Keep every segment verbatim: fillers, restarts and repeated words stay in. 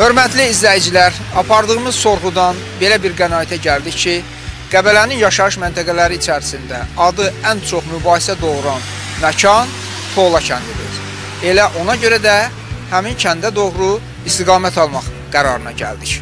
Hörmətli izləyicilər, apardığımız sorğudan belə bir qənaətə gəldik ki, Qəbələnin yaşayış məntəqələri içərisində adı ən çox mübahisə doğuran məkan Toğla kəndidir. Elə ona görə də həmin kəndə doğru istiqamət almaq qərarına gəldik.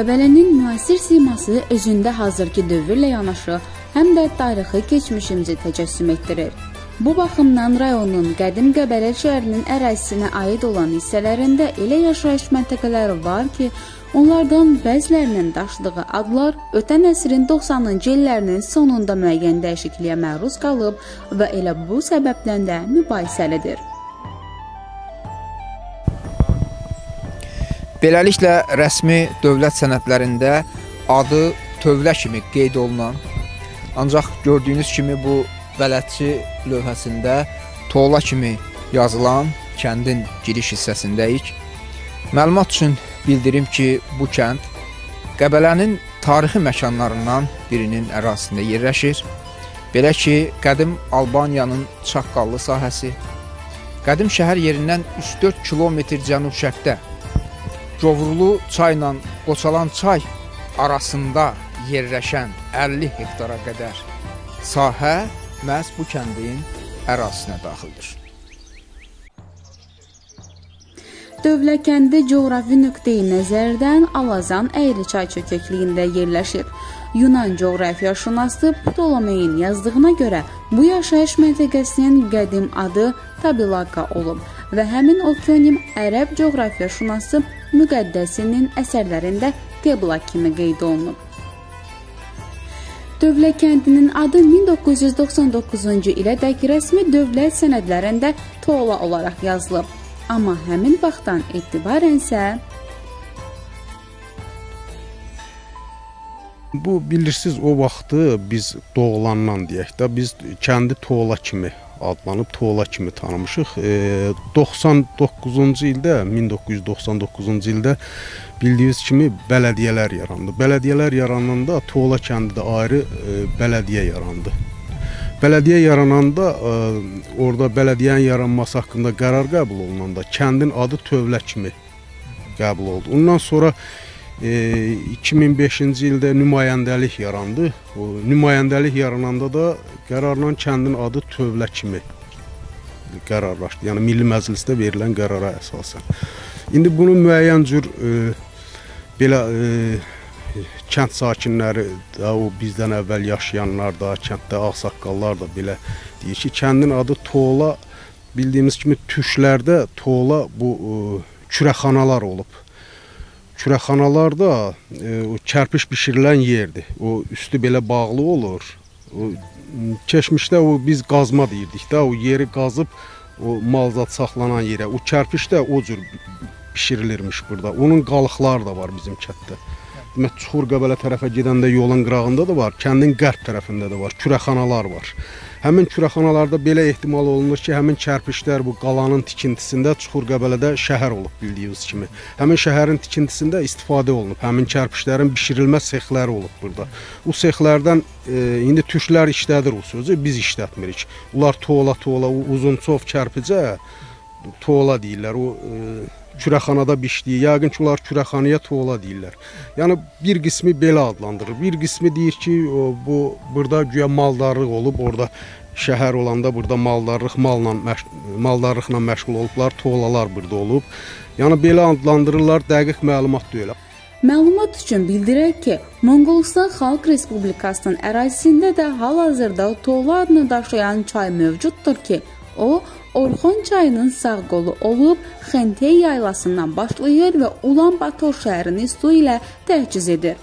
Qəbələnin müasir siması özündə hazırki dövrlə yanaşı, həm də tarixi keçmişimizi təcəssüm etdirir. Bu baxımdan rayonun qədim Qəbələ şəhərinin ərazisinə aid olan hissələrində elə yaşayış məntəqələri var ki, onlardan bəzilərinin daşıdığı adlar ötən əsrin doxsanıncı illərinin sonunda müəyyən dəyişikliyə məruz qalıb və elə bu səbəbdən də mübahisəlidir. Beləliklə, rəsmi dövlət sənədlərində adı Tövlə kimi qeyd olunan, ancaq gördüyünüz kimi bu bələdçi lövhəsində Toğla kimi yazılan kəndin giriş hissəsindəyik. Məlumat üçün bildirim ki, bu kənd Qəbələnin tarixi məkanlarından birinin ərazisində yerləşir. Belə ki, qədim Albaniyanın Çaqqallı sahəsi, qədim şəhər yerindən üç dörd kilometr cənub-şərqdə Covrulu çayla Qoçalan çay arasında yerləşən əlli hektara qədər sahə məhz bu kəndin ərazisinə daxildir. Tövlə kəndi coğrafi nöqteyi nəzərdən Alazan əyri çay çökəkliyində yerləşir. Yunan coğrafiyaşünası Ptolomeyn yazdığına görə bu yaşayış məntəqəsinin qədim adı Tabilaqa olub və həmin otonim ərəb coğrafiyaşünası Müqəddəsinin əsərlərində Gebla kimi qeyd olunub. Tövlə kəndinin adı min doqquz yüz doxsan doqquzuncu ilədək rəsmi dövlət sənədlərində Toğla olaraq yazılıb. Amma həmin vaxtdan etibarənsə bu bilirsiniz o vaxtı biz doğulandan deyək də biz kəndi Toğla kimi adlanıb Toğla kimi tanımışıq. doxsan doqquzuncu ildə, min doqquz yüz doxsan doqquzuncu ildə bildiyiniz kimi bələdiyələr yarandı. Bələdiyələr yarananda Toğla kəndində ayrı bələdiyə yarandı. Bələdiyə yarananda orada bələdiyənin yaranması haqqında qərar qəbul olunanda kəndin adı Tövlə kimi qəbul oldu. Ondan sonra iki min beşinci ildə nümayəndəlik yarandı. O, nümayəndəlik yarananda da qərarla kəndin adı Tövlə kimi qərarlaşdı. Yəni Milli Məclisdə verilən qərara əsasən. İndi bunu müəyyən cür e, belə e, kənd sakinləri da, o bizdən əvvəl yaşayanlar da, kənddə ağsaqqallar da belə deyir ki, kəndin adı Toğla, bildiyimiz kimi türklərdə Toğla bu e, kürəxanalar olub. Kürəxanalarda e, o kərpiş bişirilən yerdir. O üstü belə bağlı olur. O keçmişdə o biz qazma deyirdik də, o yeri qazıb o malzat saxlanan yerə. O kərpiş də o cür bişirilirmiş burada. Onun qalıqları da var bizim kənddə. Demək, Çuxur Qəbələ tərəfə gedəndə yolun qırağında da var, kəndin qərb tərəfində də var, kürəxanalar var. Həmin kürəxanalarda belə ehtimal olunur ki, həmin kərpişlər bu qalanın tikintisində Çuxur Qəbələdə şəhər olub bildiyiniz kimi. Həmin şəhərin tikintisində istifadə olunub, həmin kərpişlərin bişirilmə sexləri olub burada. O sexlərdən e, indi türklər işlədir o sözü, biz işlətmirik. Onlar Toğla Toğla, o uzuncov kərpicə Toğla deyirlər, o e, kürəxanada bişdiyi, yəqin ki, onlar kürəxanaya Toğla deyirlər. Yəni, bir qismi belə adlandırır. Bir qismi deyir ki, o, bu, burada güya maldarlıq olub, orada şəhər olanda burada maldarlıq, malla, məş maldarlıqla məşğul olublar, Toğlalar burada olub. Yəni, belə adlandırırlar, dəqiq məlumat deyil. Məlumat üçün bildirək ki, Mongolistan Xalq Respublikasının ərazisində də hal-hazırda Toğla adını daşıyan çay mövcuddur ki, o, Orxon çayının sağ qolu olub, Xentey yaylasından başlayır və Ulan Bator şəhərini su ilə təhciz edir.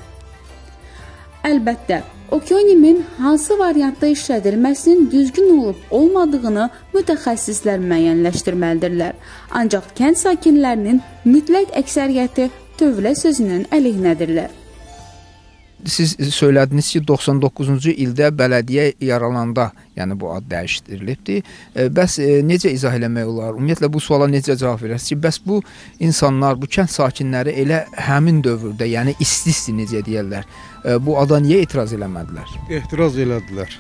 Əlbəttə, okonimin hansı variantda işlədilməsinin düzgün olub olmadığını mütəxəssislər müəyyənləşdirməlidirlər. Ancaq kənd sakinlərinin mütləq əksəriyyəti tövlə sözünün əleyhinədirlər. siz söylədiniz ki, doxsan doqquzuncu ildə bələdiyyə yaralanda, yəni bu ad dəyişdirilibdir. Bəs necə izah eləmək olar? Ümumiyyətlə bu suala necə cavab verəsiniz ki, bəs bu insanlar, bu kənd sakinləri elə həmin dövrdə, yəni isti-isti necə deyirlər, bu ada niyə etiraz eləmədilər? Etiraz elədilər.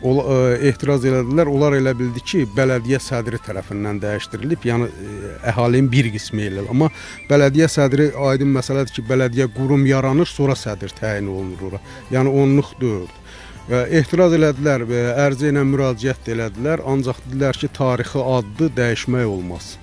Ola, ehtiraz elədilər, onlar elə bildi ki, bələdiyyə sədri tərəfindən dəyişdirilib, yəni əhalinin bir qismi elə. Amma bələdiyyə sədri aydın məsələdir ki, bələdiyyə qurum yaranır, sonra sədr təyin olunur ora. Yəni onluq deyil. Ehtiraz elədilər, ərizə ilə müraciət elədilər, ancaq dedilər ki, tarixi addı dəyişmək olmaz.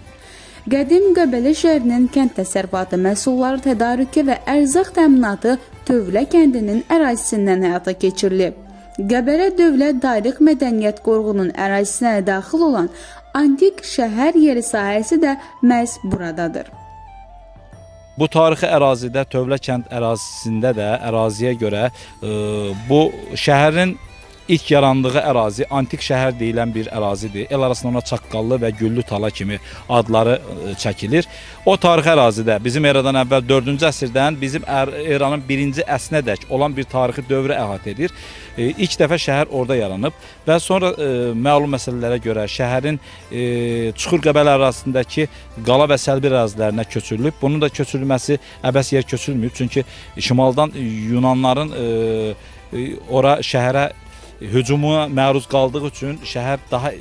Qədim Qəbələ şəhərinin kənd təsərrüfatı məhsulları tədarükü və ərzaq təminatı Tövlə kəndinin ərazisindən həyata keçirilib. Qəbələ Dövlət Tarix Mədəniyyət Qorğunun ərazisinə daxil olan antik şəhər yeri sahəsi də məhz buradadır. Bu tarixi ərazidə, Tövlə kənd ərazisində də əraziyə görə e, bu şəhərin İlk yarandığı ərazi antik şəhər deyilən bir ərazidir. El arasında ona Çaqqallı və Güllü Tala kimi adları çəkilir. O tarixi ərazidə bizim eradan əvvəl dördüncü əsrdən bizim eranın birinci əsrinə dək olan bir tarixi dövrü əhatə edir. İlk dəfə şəhər orada yaranıb və sonra məlum məsələlərə görə şəhərin Çuxur Qəbələ ərazisindəki qala və səlbi ərazilərinə köçürülüb. Bunun da köçürülməsi əbəs yer köçürülməyib, çünki şimaldan Yunanların ora şəhərə hücuma məruz qaldığı üçün şəhər daha e,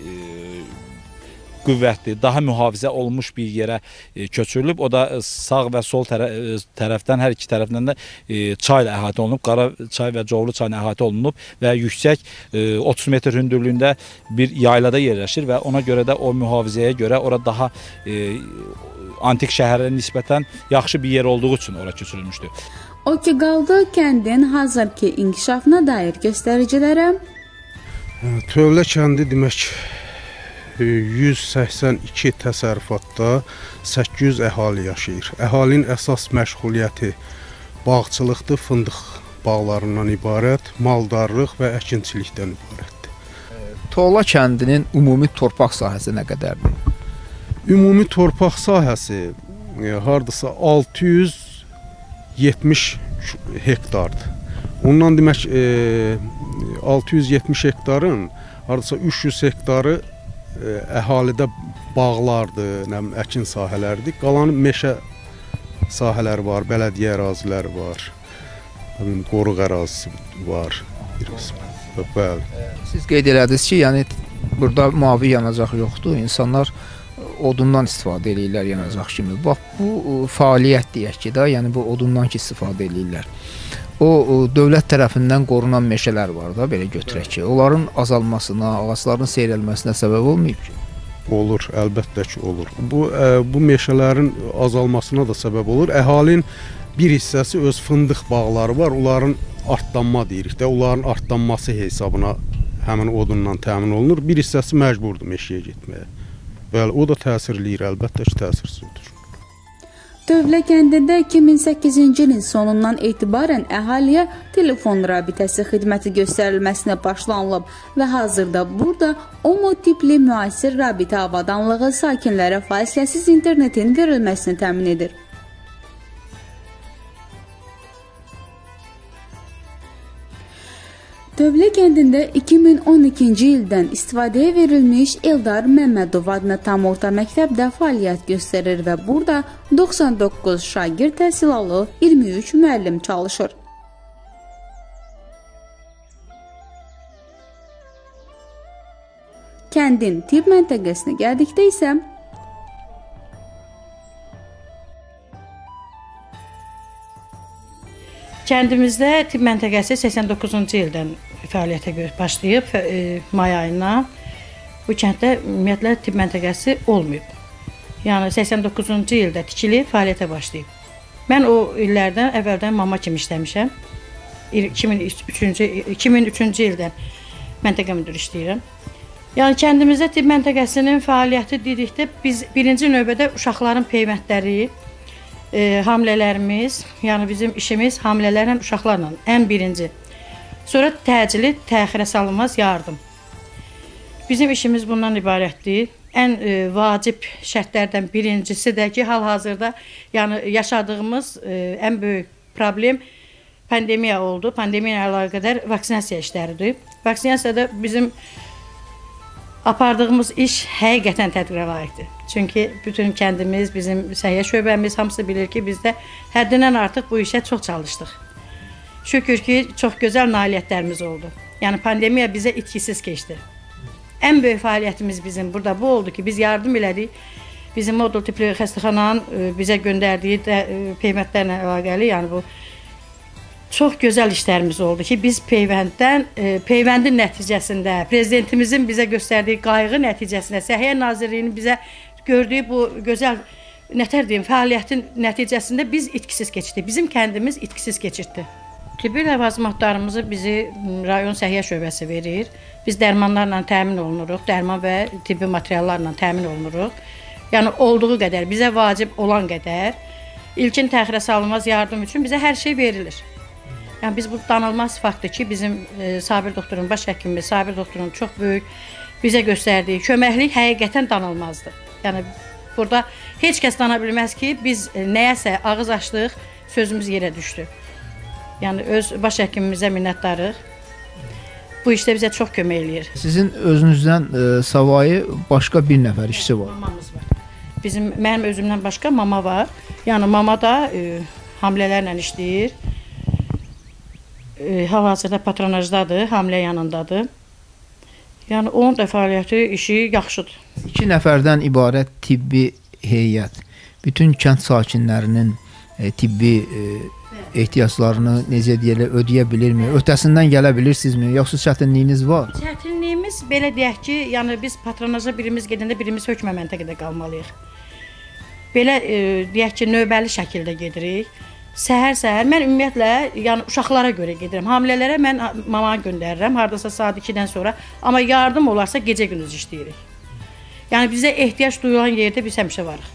qüvvətli, daha mühafizə olmuş bir yerə e, köçürülüb. O da sağ və sol tərə, e, tərəfdən, hər iki tərəfdən də e, çayla əhatə olunub, Qara çay və Covlu çayla əhatə olunub və yüksək e, otuz metr hündürlüyündə bir yaylada yerləşir və ona görə də o mühafizəyə görə ora daha e, antik şəhərə nisbətən yaxşı bir yer olduğu üçün ora köçürülmüşdür. O ki qaldı kəndin hazırki inkişafına dair göstəricilərə. Tövlə kəndi demək yüz səksən iki təsərrüfatda səkkiz yüz əhali yaşayır. Əhalinin əsas məşğuliyyəti bağçılıqdır, fındıq bağlarından ibarət, maldarlıq və əkinçilikdən ibarətdir. Toğla kəndinin ümumi torpaq sahəsi nə qədərdir? Ümumi torpaq sahəsi hardasa altı yüz yetmiş hektardır. Ondan demək altı yüz yetmiş hektarın hardasa üç yüz hektarı əhalidə bağlardır, əkin sahələrdir. Qalan meşə sahələri var, bələdiyyə əraziləri var, qoruq ərazisi var. Siz qeyd elədiniz ki, yəni burada mavi yanacaq yoxdur, insanlar odundan istifadə edirlər yanacaq kimi. Bax, bu fəaliyyət deyək ki də, yəni bu odundan ki istifadə edirlər. O, dövlət tərəfindən qorunan meşələr var da, belə götürək ki, onların azalmasına, ağacların seyrəlməsinə səbəb olmayıb ki? Olur, əlbəttə ki, olur. Bu, bu meşələrin azalmasına da səbəb olur. Əhalinin bir hissəsi öz fındıq bağları var, onların artlanma deyirik də, onların artlanması hesabına həmin odundan təmin olunur. Bir hissəsi məcburdur meşəyə getməyə. Bəli, o da təsir eləyir, əlbəttə ki, təsirsizdir. Tövlə kəndində iki min səkkizinci ilin sonundan etibarən əhaliyə telefon rabitəsi xidməti göstərilməsinə başlanılıb və hazırda burada o tipli müasir rabitə avadanlığı sakinlərə fasiləsiz internetin verilməsini təmin edir. Tövlə kəndində iki min on ikinci ildən istifadəyə verilmiş Eldar Məhmədov adına tam orta məktəbdə fəaliyyət göstərir və burada doxsan doqquz şagird təhsil alır, iyirmi üç müəllim çalışır. Kəndin tibb məntəqəsinə gəldikdə isə kəndimizdə tibb məntəqəsi səksən doqquzuncu ildən fəaliyyətə başlayıb, may ayına bu kənddə ümumiyyətlə tibb məntəqəsi olmayıb. Yəni səksən doqquzuncu ildə tikilib, fəaliyyətə başlayıb. Mən o illərdən əvvəldən mama kimi işləmişəm. iki min üçüncü ildən məntəqə müdür işləyirəm. Yəni kəndimizdə tibb məntəqəsinin fəaliyyəti dedikdə biz birinci növbədə uşaqların peymətləri, E, hamilələrimiz, yəni bizim işimiz hamilələrlə, uşaqlarla ən birinci. Sonra təcili, təxirə salınmaz yardım. Bizim işimiz bundan ibarətdir. Ən e, vacib şərtlərdən birincisi də ki, hal-hazırda yəni yaşadığımız e, ən böyük problem pandemiya oldu. Pandemiya əlaqədar vaksinasiya işləridir. Vaksinasiyada bizim apardığımız iş həqiqətən tədbirə layiqdir. Çünki bütün kəndimiz, bizim səhiyyə şöbəmiz hamısı bilir ki, biz də həddindən artıq bu işə çox çalışdıq. Şükür ki, çox gözəl nailiyyətlərimiz oldu. Yəni pandemiya bizə itkisiz keçdi. Ən böyük fəaliyyətimiz bizim burada bu oldu ki, biz yardım elədik. Bizim modul tipli xəstəxananın bizə göndərdiyi də peymətlərlə əlaqəli, yəni bu çox gözəl işlərimiz oldu ki, biz peyvənddən, peyvəndin nəticəsində, prezidentimizin bizə göstərdiyi qayğı nəticəsində, Səhiyyə Nazirliyinin bizə gördüyü bu gözəl, nətər deyim, fəaliyyətin nəticəsində biz itkisiz keçirdik. Bizim kəndimiz itkisiz keçirdi. Tibbi ləvazimatlarımızı bizi rayon səhiyyə şöbəsi verir. Biz dərmanlarla təmin olunuruq, dərman və tibbi materiallarla təmin olunuruq. Yəni olduğu qədər, bizə vacib olan qədər ilkin təxirə salınmaz yardım üçün bizə hər şey verilir. Yəni biz bu danılmaz faktdır ki, bizim e, Sabir doktorun, baş həkimi Sabir doktorun çox böyük bizə göstərdiyi köməklik həqiqətən danılmazdır. Yəni burada heç kəs dana bilməz ki, biz e, nəyəsə ağız açdıq, sözümüz yerə düşdü. Yəni öz baş həkimimizə minnətdarıq. Bu işdə bizə çox kömək eləyir. Sizin özünüzdən e, savayı başqa bir nəfər işçi var. Mamamız var. Bizim, mənim özümdən başqa mama var. Yəni mama da e, hamilələrlə işləyir. E, Hal-hazırda patronajdadır, hamilə yanındadır. Yəni onun da fəaliyyəti, işi yaxşıdır. İki nəfərdən ibarət tibbi heyət bütün kənd sakinlərinin e, tibbi e, ehtiyaclarını necə deyilə, ödəyə bilirmi? Ötəsindən gələ bilirsinizmi? Yoxsa çətinliyiniz var? Çətinliyimiz belə deyək ki, yəni biz patronaja birimiz gedəndə birimiz hökmə məntəqədə qalmalıyıq. Belə e, deyək ki, növbəli şəkildə gedirik. Səhər-səhər mən ümumiyyətlə, yəni uşaqlara görə gedirəm. Hamilələrə mən mamaya göndərirəm, hardasa saat ikidən sonra. Amma yardım olarsa gecə-gündüz işləyirik. Yəni bizə ehtiyac duyulan yerdə biz həmişə varıq.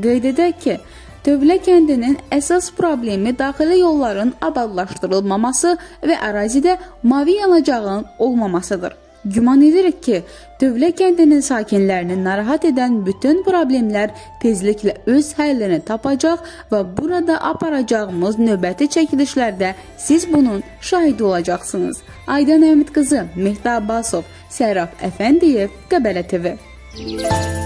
Qeyd edək ki, Tövlə kəndinin əsas problemi daxili yolların abadlaşdırılmaması və ərazidə mavi yanacağın olmamasıdır. Güman edirik ki, Tövlə kəndinin sakinlərini narahat edən bütün problemlər tezliklə öz həllini tapacaq və burada aparacağımız növbəti çəkilişlərdə siz bunun şahidi olacaqsınız. Aydın Emekkızı, Mehmet Basov, Serap Efendiğev, Qəbələ Tüve.